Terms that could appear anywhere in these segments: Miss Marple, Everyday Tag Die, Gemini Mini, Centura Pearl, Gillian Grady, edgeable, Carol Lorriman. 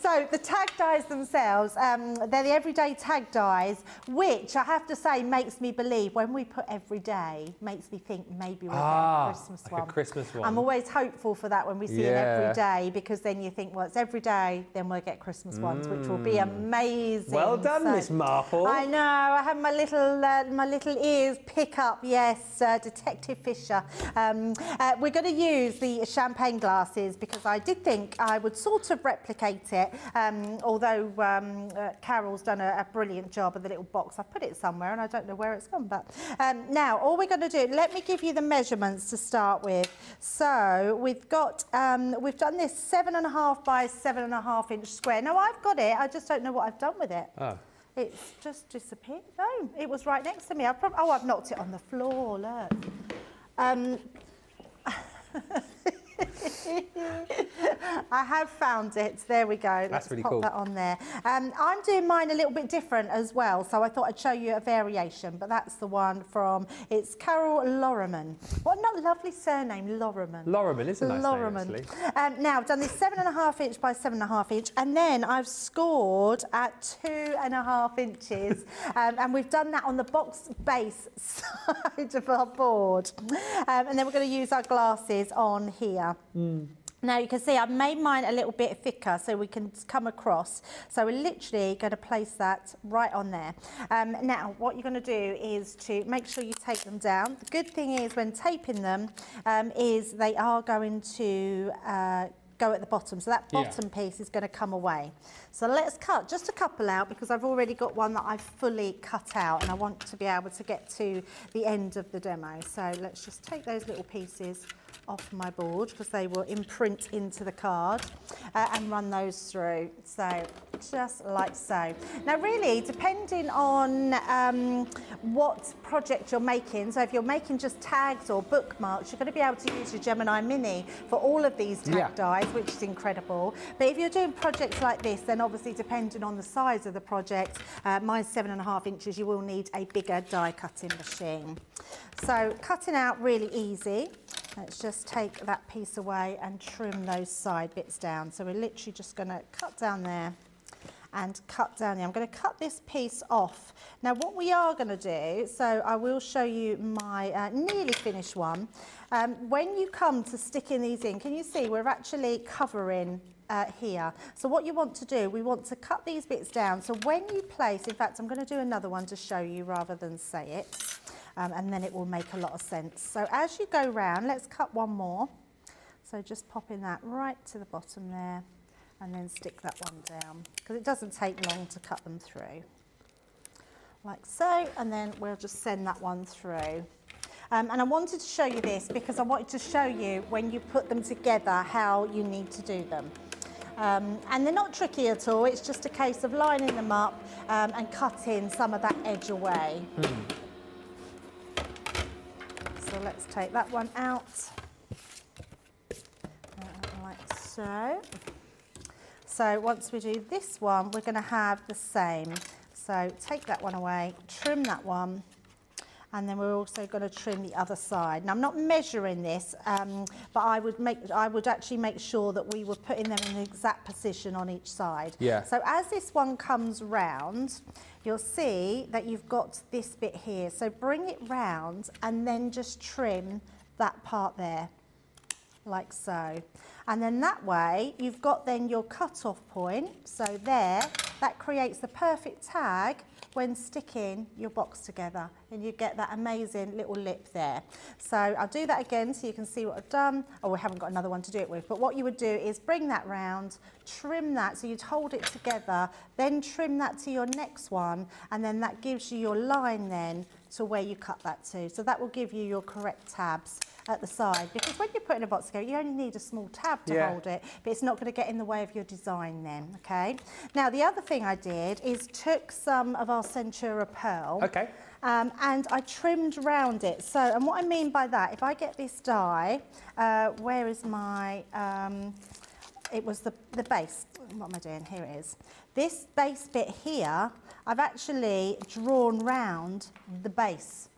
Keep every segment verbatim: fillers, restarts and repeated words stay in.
So the tag dies themselves, um, they're the everyday tag dies, which I have to say makes me believe, when we put everyday, makes me think maybe we'll ah, get a Christmas like one. A Christmas one. I'm always hopeful for that when we see yeah. an everyday, because then you think, well, it's everyday, then we'll get Christmas mm. ones, which will be amazing. Well done, so, Miss Marple. I know. I had my little uh, my little ears pick up. Yes, uh, Detective Fisher. Um, uh, we're going to use the champagne glasses because I did think I would sort of replicate it. Um, although um, uh, Carol's done a, a brilliant job of the little box. I've put it somewhere and I don't know where it's gone. But um, now all we're going to do. Let me give you the measurements to start with. So we've got um, we've done this seven and a half by seven and a half inch square. Now I've got it. I just don't know what I've done with it. Oh. It's just disappeared. No, it was right next to me. I probably, oh, I've knocked it on the floor, look. Um, I have found it. There we go. That's Let's really pop cool. that on there. Um, I'm doing mine a little bit different as well, so I thought I'd show you a variation, but that's the one from, it's Carol Lorriman. What a lovely surname, Lorriman. Lorriman is a nice Lorriman. name, actually. Um, now, I've done this seven and a half inch by seven and a half inch, and then I've scored at two and a half inches, um, and we've done that on the box base side of our board. Um, and then we're going to use our glasses on here. Mm. Now you can see I've made mine a little bit thicker so we can come across. So we're literally going to place that right on there. Um, now what you're going to do is to make sure you tape them down. The good thing is when taping them um, is they are going to uh, go at the bottom. So that bottom yeah. piece is going to come away. So let's cut just a couple out because I've already got one that I've fully cut out and I want to be able to get to the end of the demo. So let's just take those little pieces off my board because they will imprint into the card uh, and run those through, so just like so. Now really depending on um, what project you're making, so if you're making just tags or bookmarks, you're going to be able to use your Gemini Mini for all of these tag yeah. dies, which is incredible. But if you're doing projects like this, then obviously depending on the size of the project, uh, mine's seven and a half inches, you will need a bigger die cutting machine. So cutting out really easy. Let's just take that piece away and trim those side bits down. So we're literally just going to cut down there and cut down there. I'm going to cut this piece off. Now what we are going to do, so I will show you my uh, nearly finished one. Um, when you come to sticking these in, can you see we're actually covering Uh, here. So what you want to do, we want to cut these bits down. So when you place, in fact, I'm going to do another one to show you rather than say it, um, and then it will make a lot of sense. So as you go round, let's cut one more. So just popping that right to the bottom there, and then stick that one down because it doesn't take long to cut them through, like so. And then we'll just send that one through. Um, and I wanted to show you this because I wanted to show you when you put them together how you need to do them. Um, and they're not tricky at all, it's just a case of lining them up um, and cutting some of that edge away. Mm. So let's take that one out, uh, like so. So once we do this one, we're going to have the same. So take that one away, trim that one. And then we're also going to trim the other side. Now I'm not measuring this, um, but I would make I would actually make sure that we were putting them in the exact position on each side. Yeah. So as this one comes round, you'll see that you've got this bit here. So bring it round and then just trim that part there, like so. And then that way you've got then your cut-off point. So there, that creates the perfect tag when sticking your box together, and you get that amazing little lip there. So I'll do that again so you can see what I've done. Oh, we haven't got another one to do it with, but what you would do is bring that round, trim that so you'd hold it together, then trim that to your next one, and then that gives you your line then to where you cut that to. So that will give you your correct tabs at the side, because when you're putting a box together you only need a small tab to yeah. hold it, but it's not going to get in the way of your design then, okay? Now the other thing I did is took some of our Centura Pearl, okay, um, and I trimmed round it. So, and what I mean by that, if I get this die, uh, where is my, um, it was the, the base, what am I doing, here it is. This base bit here, I've actually drawn round the base.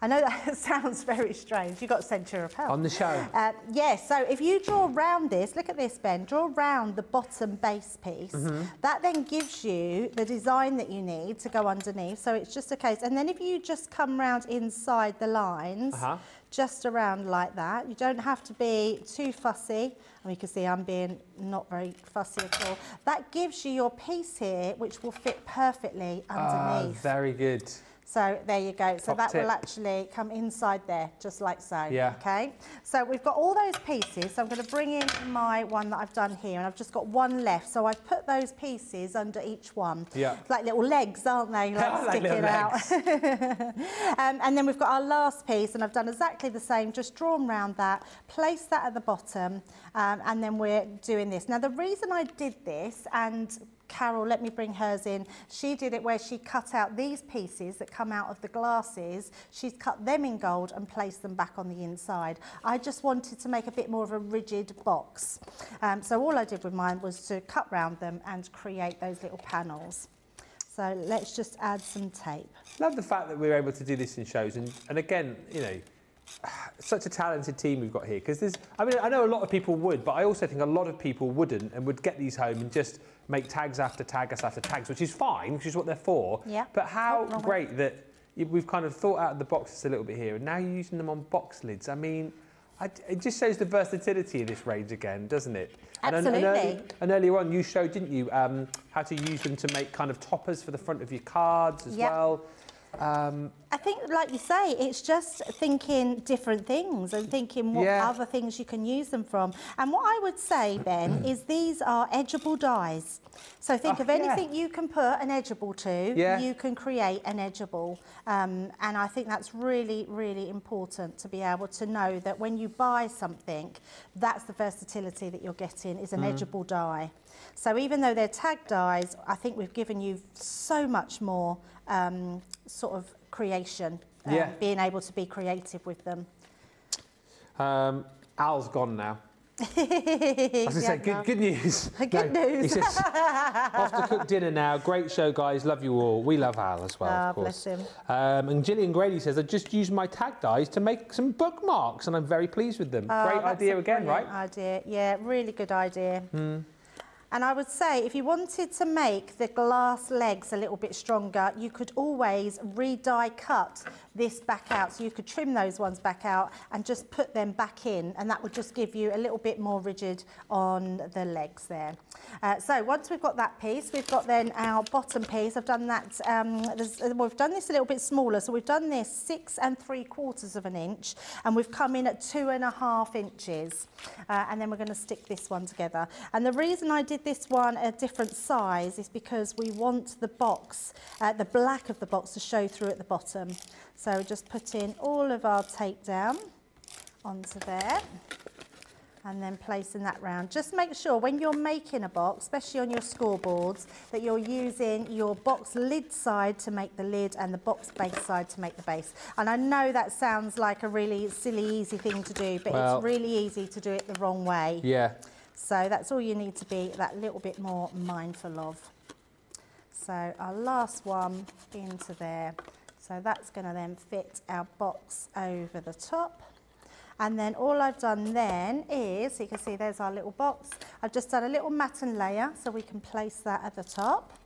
I know that sounds very strange. You got Centura Pearl on the show. Uh, yes. Yeah, so if you draw round this, look at this, Ben. Draw round the bottom base piece. Mm-hmm. That then gives you the design that you need to go underneath. So it's just a case. And then if you just come round inside the lines, uh-huh. just around like that. You don't have to be too fussy. And you can see I'm being not very fussy at all. That gives you your piece here, which will fit perfectly underneath. Uh, very good. So there you go. So Top that tip. will actually come inside there, just like so. Yeah. Okay. So we've got all those pieces. So I'm going to bring in my one that I've done here, and I've just got one left. So I've put those pieces under each one. Yeah. Like little legs, aren't they? Like, like sticking out. um, and then we've got our last piece, and I've done exactly the same. Just drawn round that, place that at the bottom, um, and then we're doing this. Now the reason I did this, and Carol, let me bring hers in. She did it where she cut out these pieces that come out of the glasses. She's cut them in gold and placed them back on the inside. I just wanted to make a bit more of a rigid box. Um, so all I did with mine was to cut round them and create those little panels. So let's just add some tape. Love the fact that we're able to do this in shows. And, and again, you know, such a talented team we've got here. Because there's, I mean, I know a lot of people would, but I also think a lot of people wouldn't and would get these home and just make tags after tags after tags, which is fine, which is what they're for. Yeah. But how oh, great that we've kind of thought out of the boxes a little bit here, and now you're using them on box lids. I mean, I, it just shows the versatility of this range again, doesn't it? Absolutely. And, an, an early, and earlier on, you showed, didn't you, um, how to use them to make kind of toppers for the front of your cards as yep. well. Um, I think, like you say, it's just thinking different things and thinking what yeah. other things you can use them from. And what I would say, Ben, is these are edgeable dies. So think oh, of anything yeah. you can put an edgeable to, yeah. you can create an edgeable. Um, and I think that's really, really important to be able to know that when you buy something, that's the versatility that you're getting is an mm. edgeable die. So even though they're tag dies, I think we've given you so much more um, sort of creation, um, yeah. being able to be creative with them. Um, Al's gone now. I was going to say, good, good news. Good no, news. He says, off to cook dinner now. Great show, guys. Love you all. We love Al as well, oh, of course. Bless him. Um, and Gillian Grady says, I just used my tag dies to make some bookmarks, and I'm very pleased with them. Oh, great idea again, right? Idea. Yeah, really good idea. Mm. And I would say, if you wanted to make the glass legs a little bit stronger, you could always re-die cut this back out. So you could trim those ones back out and just put them back in. And that would just give you a little bit more rigid on the legs there. Uh, so once we've got that piece, we've got then our bottom piece. I've done that, um, we've done this a little bit smaller. So we've done this six and three quarters of an inch. And we've come in at two and a half inches. Uh, and then we're going to stick this one together. And the reason I did this one a different size is because we want the box, uh, the black of the box to show through at the bottom. So we're just putting all of our tape down onto there and then placing that round. Just make sure when you're making a box, especially on your scoreboards, that you're using your box lid side to make the lid and the box base side to make the base. And I know that sounds like a really silly, easy thing to do, but well, it's really easy to do it the wrong way. Yeah. So that's all you need to be that little bit more mindful of. So our last one into there. So that's going to then fit our box over the top. And then all I've done then is, you can see there's our little box. I've just done a little matten layer so we can place that at the top.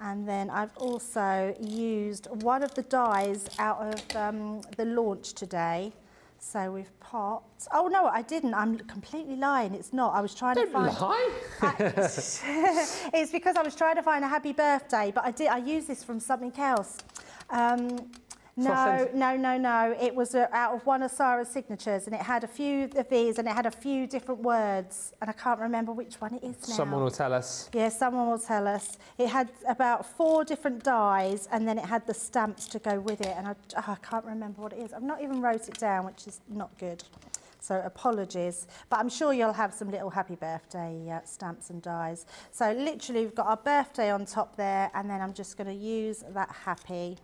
And then I've also used one of the dies out of um, the launch today. So we've popped. Oh no, I didn't. I'm completely lying. It's not. I was trying Don't to find. Lie. It's because I was trying to find a happy birthday, but I did. I used this from something else. Um, No, no, no, no. It was uh, out of one of Sarah's signatures, and it had a few of these, and it had a few different words, and I can't remember which one it is now. Someone will tell us. Yeah, someone will tell us. It had about four different dies, and then it had the stamps to go with it, and I, oh, I can't remember what it is. I've not even wrote it down, which is not good. So apologies, but I'm sure you'll have some little happy birthday uh, stamps and dies. So literally, we've got our birthday on top there, and then I'm just going to use that happy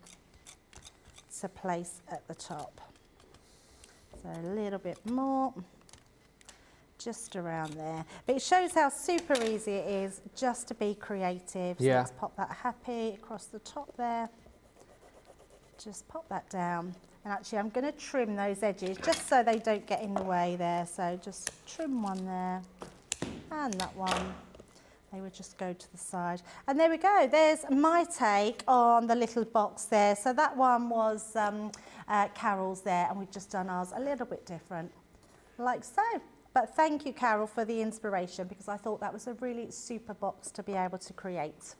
to place at the top. So a little bit more, just around there. But it shows how super easy it is just to be creative. So yeah. Let's pop that happy across the top there. Just pop that down. And actually I'm going to trim those edges just so they don't get in the way there. So just trim one there and that one. They would just go to the side. And there we go. There's my take on the little box there. So that one was um, uh, Carol's there, and we've just done ours a little bit different, like so. But thank you, Carol, for the inspiration, because I thought that was a really super box to be able to create.